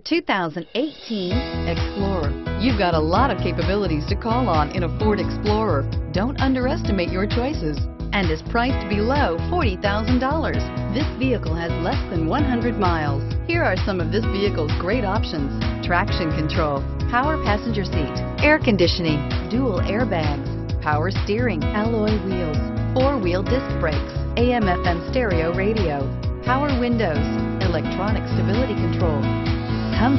The 2018 Explorer. You've got a lot of capabilities to call on in a Ford Explorer. Don't underestimate your choices, and is priced below $40,000. This vehicle has less than 100 miles. Here are some of this vehicle's great options: traction control, power passenger seat, air conditioning, dual airbags, power steering, alloy wheels, four-wheel disc brakes, AM/FM stereo radio, power windows, electronic stability control. Come